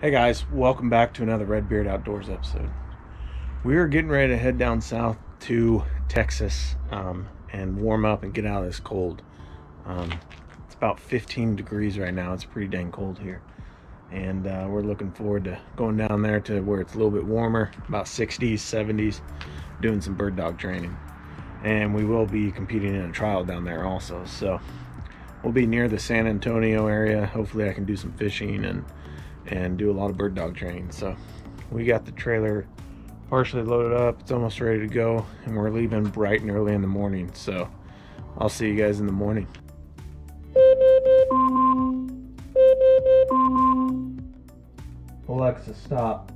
Hey guys, welcome back to another Redbeard Outdoors episode. We are getting ready to head down south to Texas and warm up and get out of this cold. It's about 15 degrees right now. It's pretty dang cold here. And we're looking forward to going down there to where it's a little bit warmer, about 60s, 70s, doing some bird dog training. And we will be competing in a trial down there also. So we'll be near the San Antonio area. Hopefully I can do some fishing and do a lot of bird dog training. So we got the trailer partially loaded up. It's almost ready to go, and we're leaving bright and early in the morning. So I'll see you guys in the morning. Alexa, stop.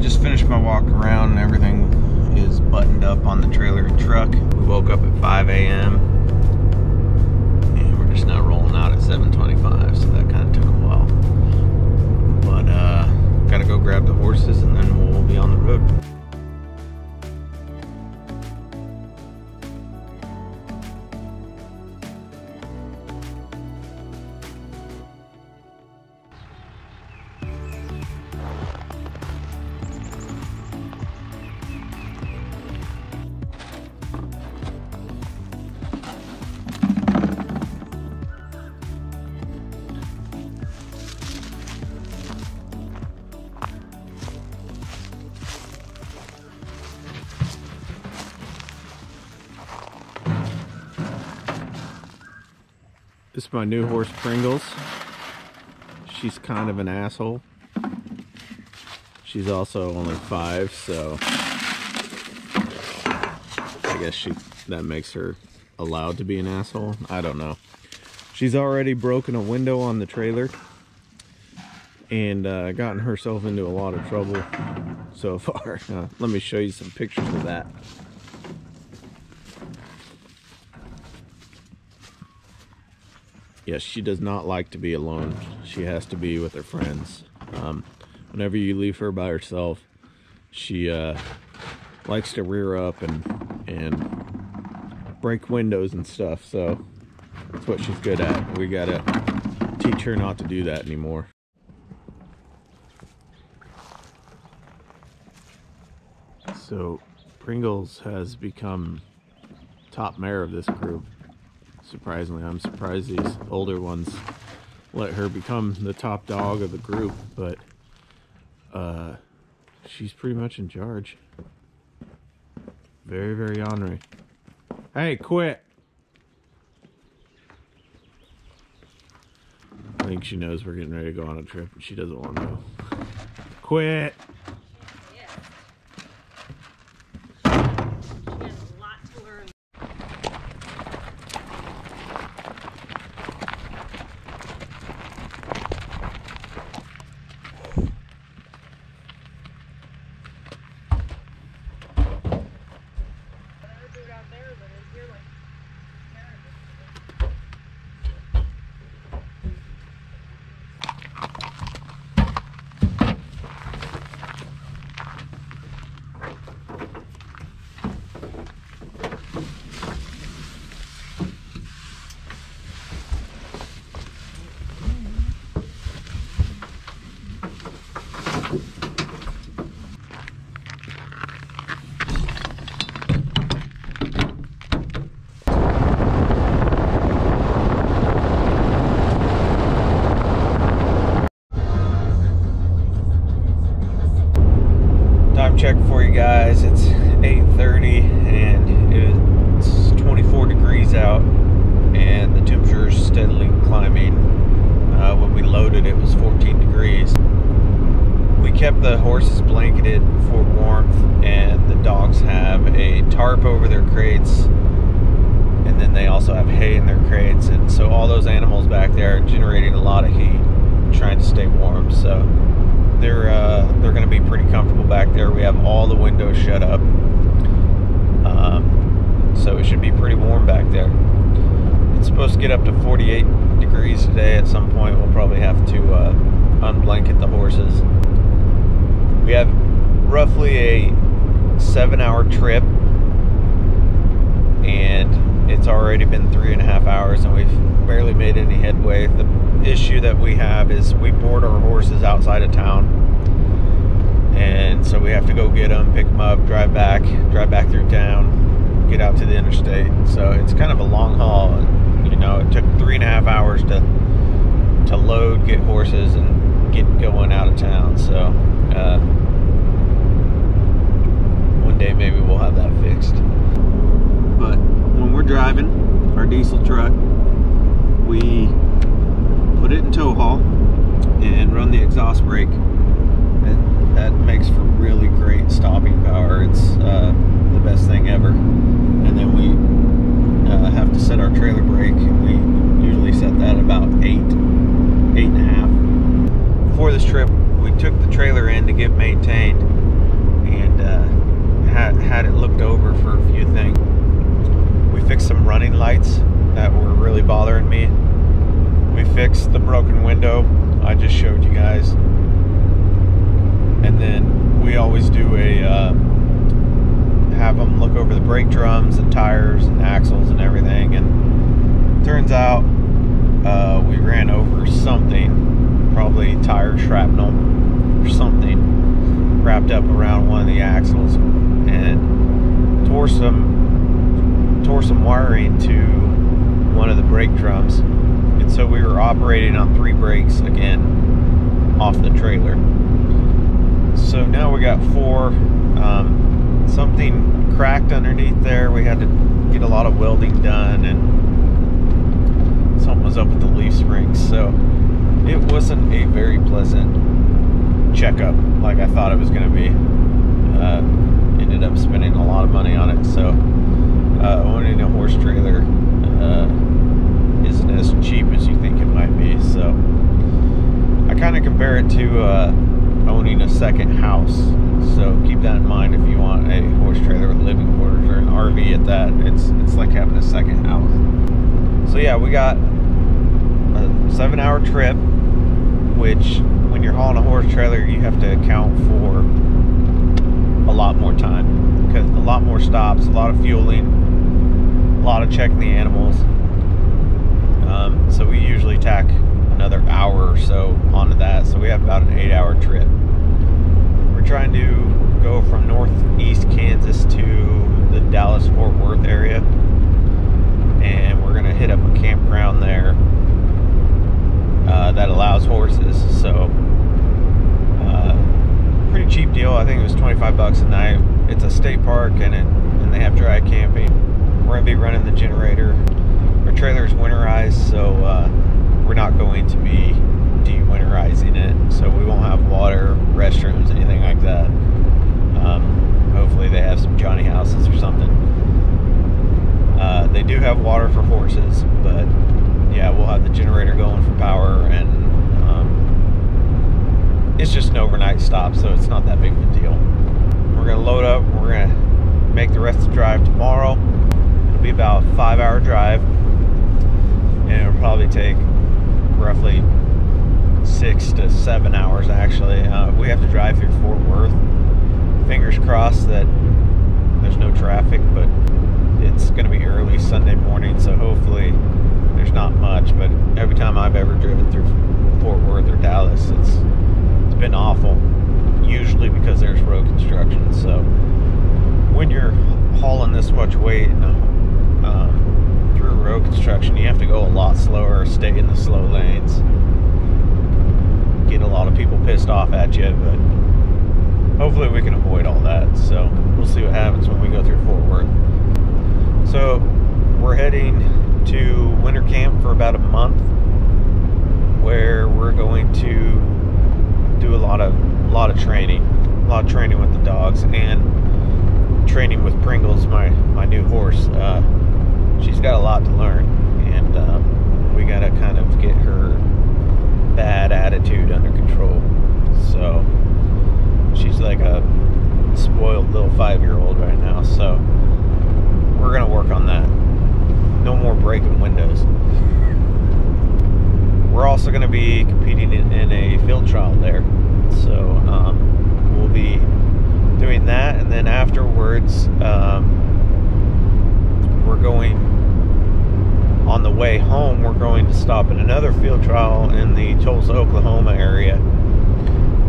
Just finished my walk around and everything is buttoned up on the trailer and truck. We woke up at 5 a.m. and we're just now rolling out at 7:25, so that kind of took a while. But gotta go grab the horses and then we'll be on the road. This is my new horse, Pringles. She's kind of an asshole. She's also only 5, so I guess that makes her allowed to be an asshole. I don't know. She's already broken a window on the trailer and gotten herself into a lot of trouble so far. Let me show you some pictures of that. Yes, she does not like to be alone. She has to be with her friends. Whenever you leave her by herself, she likes to rear up and break windows and stuff. So that's what she's good at. We gotta teach her not to do that anymore. So Pringles has become top mare of this group. Surprisingly, I'm surprised these older ones let her become the top dog of the group, but she's pretty much in charge. Very, very ornery. Hey, quit! I think she knows we're getting ready to go on a trip, and she doesn't want to go. Quit! Check for you guys. It's 8:30 and it's 24 degrees out, and the temperature is steadily climbing. When we loaded, it was 14 degrees. We kept the horses blanketed for warmth, and the dogs have a tarp over their crates, and then they also have hay in their crates, and so all those animals back there are generating a lot of heat, trying to stay warm. So they're going to be pretty comfortable back there. We have all the windows shut up, so it should be pretty warm back there. It's supposed to get up to 48 degrees today. At some point, we'll probably have to unblanket the horses. We have roughly a 7-hour trip, and it's already been 3.5 hours, and we've barely made any headway. The issue that we have is we board our horses outside of town, and so we have to go get them, pick them up, drive back through town, get out to the interstate. So it's kind of a long haul. You know, it took 3.5 hours to load, get horses, and get going out of town. So one day maybe we'll have that fixed. But when we're driving our diesel truck, we put it in tow haul and run the exhaust brake, and that makes for really great stopping power. It's the best thing ever. And then we have to set our trailer brake, and we usually set that about 8.5. For this trip, we took the trailer in to get maintained, and had it looked over for a few things. We fixed some running lights that were really bothering me. We fixed the broken window I just showed you guys. And then we always do a have them look over the brake drums and tires and axles and everything, and turns out we ran over something, probably tire shrapnel or something, wrapped up around one of the axles and tore some wiring to one of the brake drums. And so we were operating on 3 brakes again off the trailer. So now we got 4. Something cracked underneath there. We had to get a lot of welding done, and something was up with the leaf springs. So it wasn't a very pleasant checkup like I thought it was going to be. Ended up spending a lot of money on it. So owning a horse trailer isn't as cheap as you think it might be. So I kind of compare it to owning a second house. So keep that in mind if you want a horse trailer with living quarters, or an RV at that. It's like having a second house. So yeah, we got a 7-hour trip, which when you're hauling a horse trailer, you have to account for a lot more time, because a lot more stops, a lot of fueling, a lot of checking the animals. So we usually tack another hour or so onto that. So we have about an 8-hour trip. We're trying to go from Northeast Kansas to the Dallas Fort Worth area, and we're gonna hit up a campground there that allows horses. So pretty cheap deal. I think it was 25 bucks a night. It's a state park, and they have dry camping. We're gonna be running the generator. Our trailer is winterized, so we're not going to be de-winterizing it, so we won't have water, restrooms, anything like that. Hopefully they have some Johnny houses or something. They do have water for horses, but yeah, we'll have the generator going for power, and it's just an overnight stop, so it's not that big of a deal. We're going to load up. We're going to make the rest of the drive tomorrow. It'll be about a 5-hour drive, and it'll probably take roughly 6 to 7 hours actually. We have to drive through Fort Worth. Fingers crossed that there's no traffic, but it's going to be early Sunday morning, so hopefully there's not much. But every time I've ever driven through Fort Worth or Dallas, it's been awful, usually because there's road construction. So when you're hauling this much weight through road construction, you have to go a lot slower, stay in the slow lanes. Get a lot of people pissed off at you, but hopefully we can avoid all that. So we'll see what happens when we go through Fort Worth. So we're heading to winter camp for about a month, where we're going to do a lot of a lot of training with the dogs, and training with Pringles, my new horse. She's got a lot to learn, and we gotta kind of get her bad attitude under control. So she's like a spoiled little 5-year-old right now, so we're gonna work on that. No more breaking windows. We're also going to be competing in a field trial there, so we'll be doing that, and then afterwards we're going, on the way home, we're going to stop at another field trial in the Tulsa, Oklahoma area,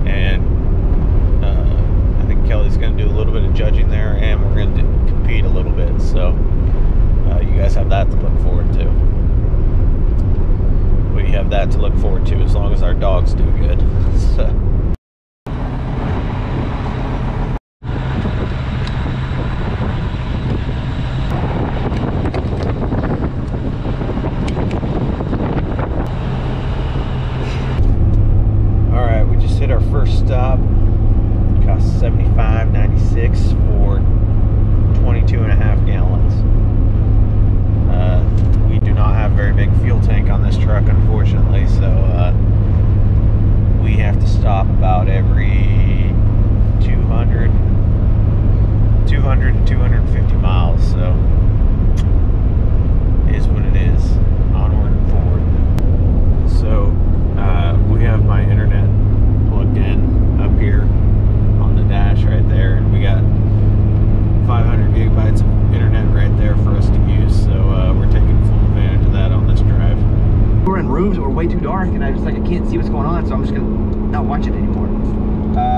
and I think Kelly's going to do a little bit of judging there, and we're going to compete a little bit, so you guys have that to look forward to. We have that to look forward to as long as our dogs do good. So. All right, we just hit our first stop. It cost $75.96 for 22.5 gallons. We do not have very big fuel tank on this truck, unfortunately, so we have to stop about every 200 to 250 miles, so it is what it is, onward and forward. So we have my internet plugged in up here on the dash right there, and we got 500 gigabytes of internet right there for us to use, so we're taking full advantage of that on this drive. We're in rooms that were way too dark, and I can't see what's going on, so I'm just gonna not watch it anymore.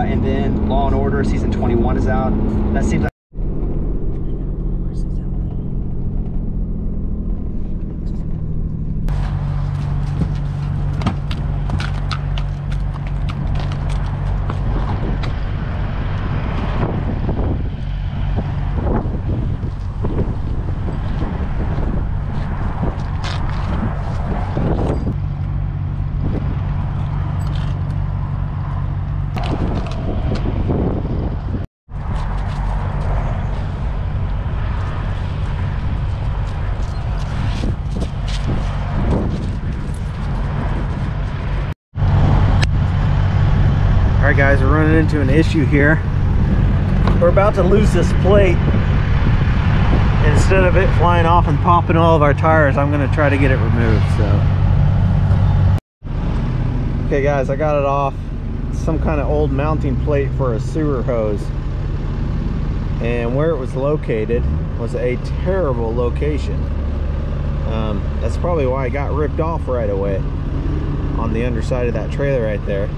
And then Law and Order season 21 is out. That seems like guys, we're running into an issue here. We're about to lose this plate. Instead of it flying off and popping all of our tires, I'm going to try to get it removed. So, okay guys, I got it off. It's some kind of old mounting plate for a sewer hose, and where it was located was a terrible location. That's probably why it got ripped off right away on the underside of that trailer right there.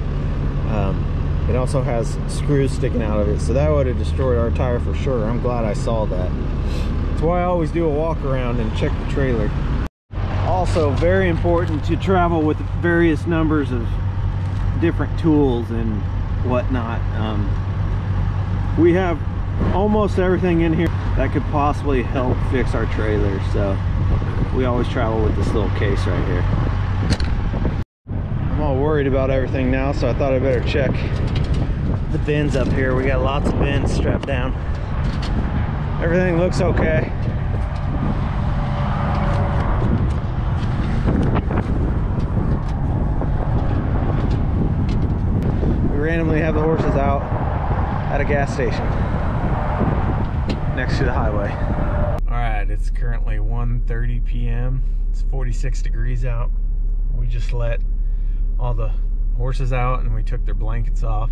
It also has screws sticking out of it, so that would have destroyed our tire for sure. I'm glad I saw that. That's why I always do a walk around and check the trailer. Also, very important to travel with various numbers of different tools and whatnot. We have almost everything in here that could possibly help fix our trailer, so we always travel with this little case right here. Worried about everything now, so I thought I better check the bins up here. We got lots of bins strapped down. Everything looks okay. We randomly have the horses out at a gas station next to the highway. All right, it's currently 1:30 p.m. It's 46 degrees out. We just let all the horses out, and we took their blankets off,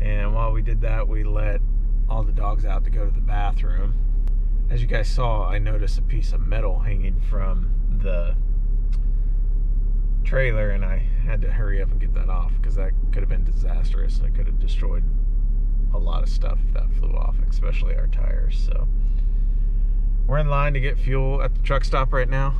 and while we did that, we let all the dogs out to go to the bathroom. As you guys saw, I noticed a piece of metal hanging from the trailer, and I had to hurry up and get that off because that could have been disastrous. I could have destroyed a lot of stuff if that flew off, especially our tires. So we're in line to get fuel at the truck stop right now.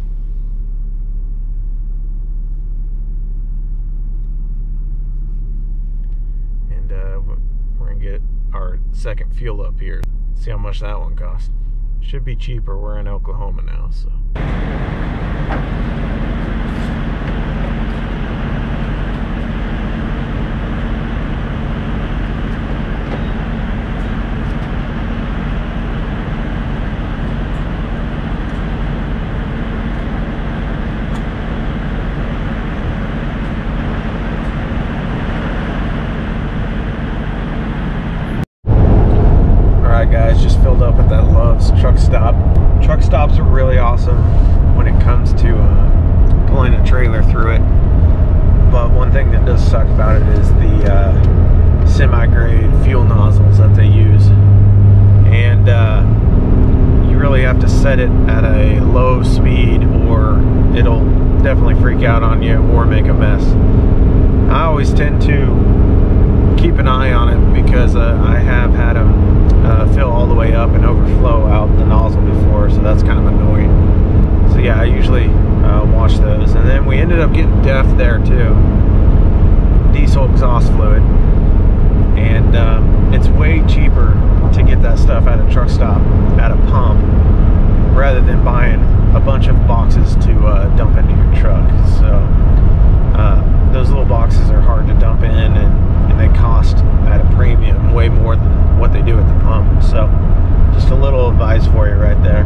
Get our second fuel up here. See how much that one cost. Should be cheaper. We're in Oklahoma now, so. truck stop. Truck stops are really awesome when it comes to pulling a trailer through it. But one thing that does suck about it is the semi-grade fuel nozzles that they use. And you really have to set it at a low speed or it'll definitely freak out on you or make a mess. I always tend to keep an eye on it because I have had them fill all the way up and overflow out the nozzle before, so that's kind of annoying. So yeah, I usually wash those. And then we ended up getting DEF there too, diesel exhaust fluid, and it's way cheaper to get that stuff at a truck stop at a pump rather than buying a bunch of boxes to dump into your truck. So those little boxes are hard to dump in, and they cost at a premium, way more than what they do at the pump. So just a little advice for you right there.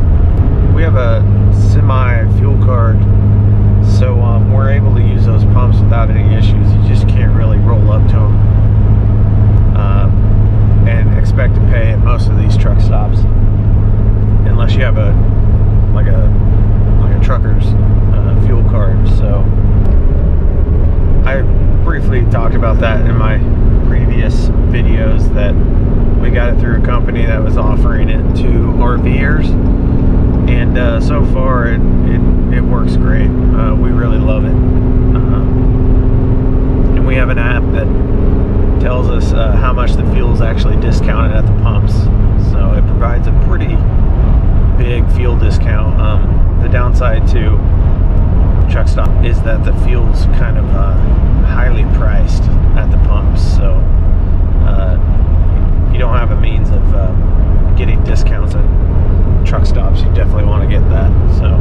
We have a semi fuel card, so we're able to use those pumps without any issues. You just can't really roll up to them and expect to pay at most of these truck stops, unless you have a like a trucker's fuel card. So I briefly talked about that in my previous videos, that we got it through a company that was offering it to RVers, and so far it works great. We really love it, and we have an app that tells us how much the fuel is actually discounted at the pumps, so it provides a pretty big fuel discount. The downside to truck stop is that the fuel's kind of highly priced at the pumps, so if you don't have a means of getting discounts at truck stops, you definitely want to get that. So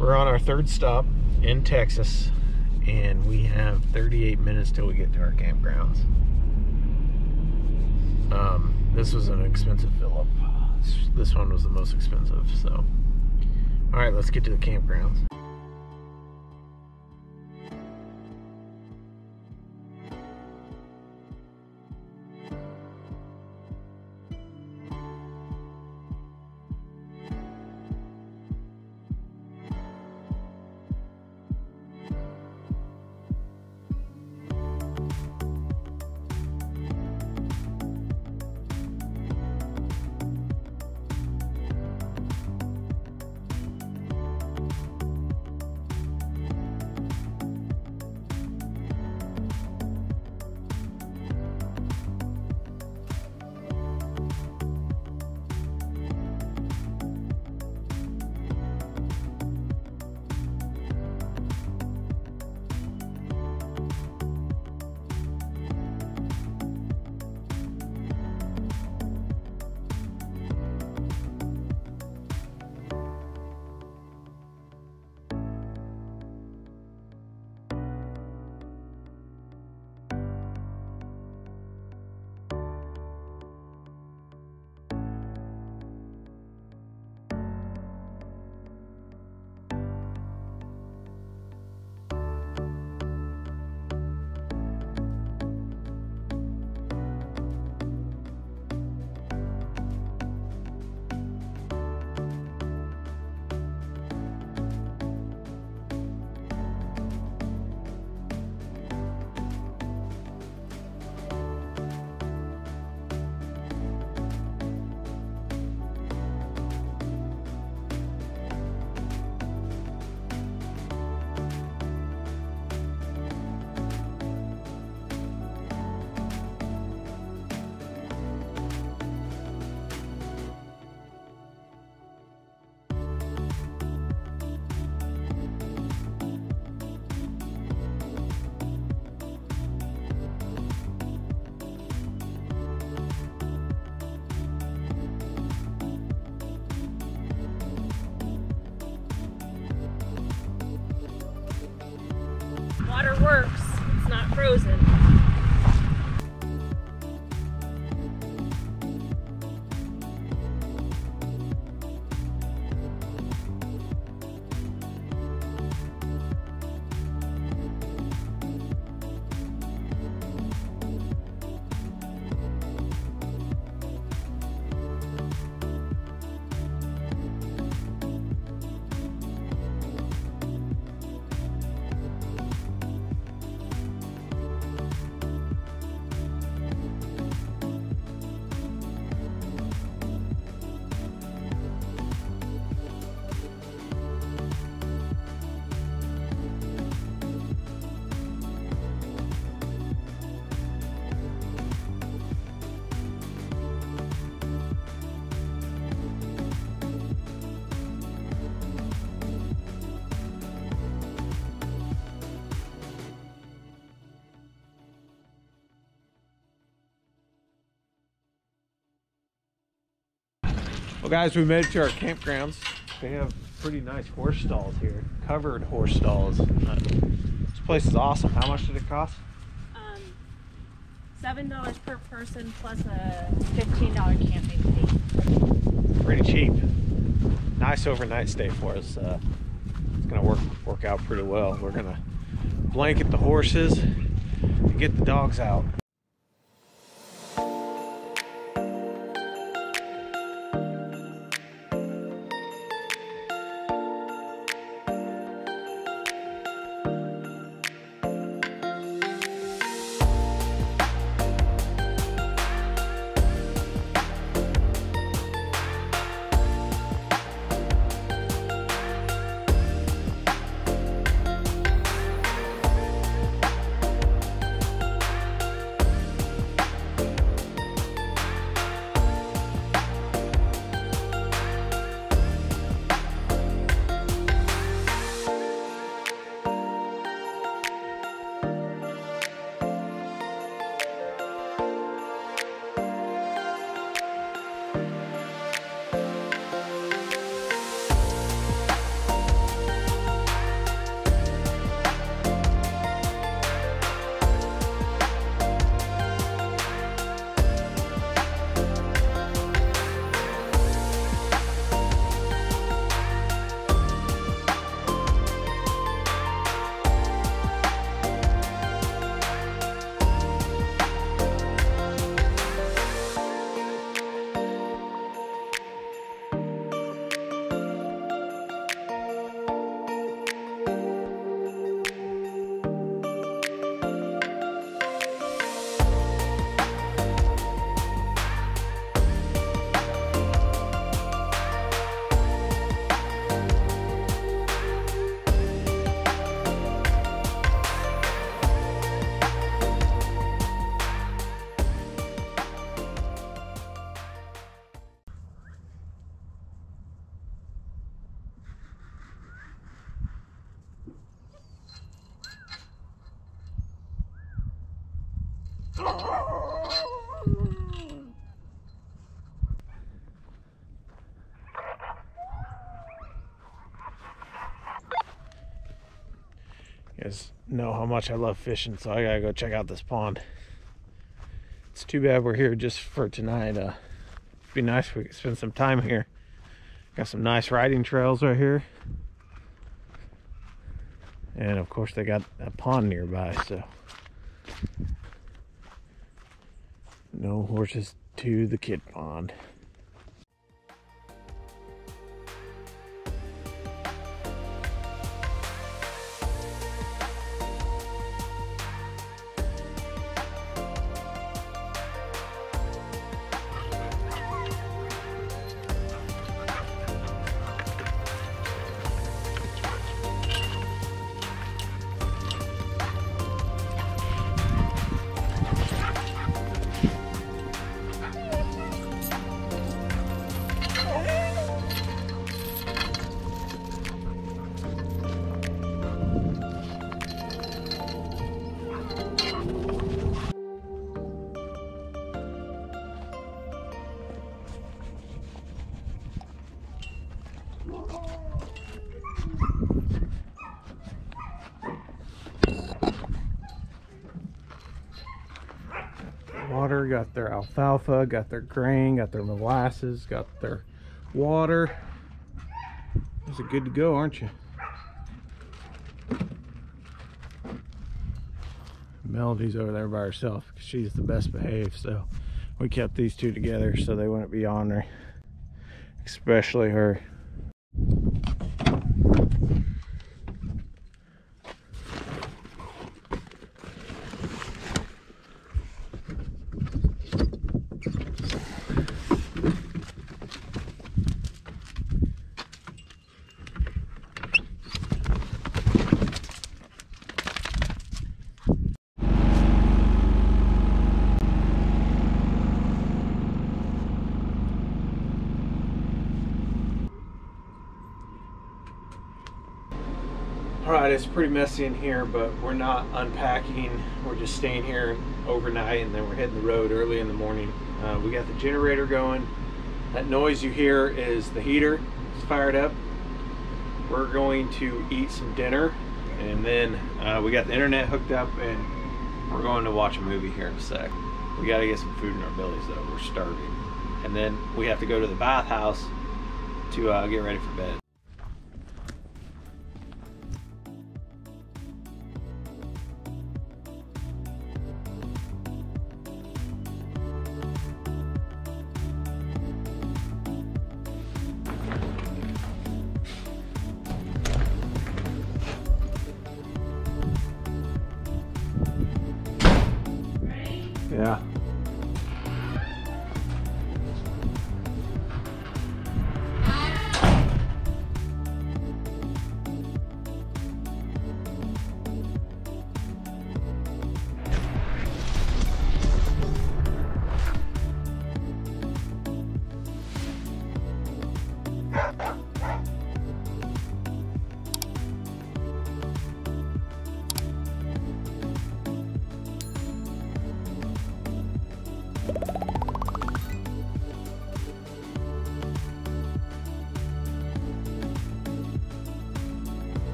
we're on our third stop in Texas, and we have 38 minutes till we get to our campgrounds. This was an expensive fill-up. This one was the most expensive, so. All right, let's get to the campgrounds. Well guys, we made it to our campgrounds. They have pretty nice horse stalls here. Covered horse stalls. This place is awesome. How much did it cost? $7 per person plus a $15 camping fee. Pretty cheap. Nice overnight stay for us. It's gonna work out pretty well. We're gonna blanket the horses and get the dogs out. You guys know how much I love fishing, so I gotta go check out this pond. It's too bad we're here just for tonight. It'd be nice if we could spend some time here. Got some nice riding trails right here, and of course they got a pond nearby, so no horses to the kid pond. Water, got their alfalfa, got their grain, got their molasses, got their water. Those are good to go, aren't you? Melody's over there by herself because she's the best behaved, so we kept these two together so they wouldn't be on her, especially her. Alright, it's pretty messy in here, but we're not unpacking. We're just staying here overnight, and then we're hitting the road early in the morning. We got the generator going. That noise you hear is the heater. It's fired up. We're going to eat some dinner, and then we got the internet hooked up, and we're going to watch a movie here in a sec. We got to get some food in our bellies though. We're starving, and then we have to go to the bathhouse to get ready for bed. Yeah.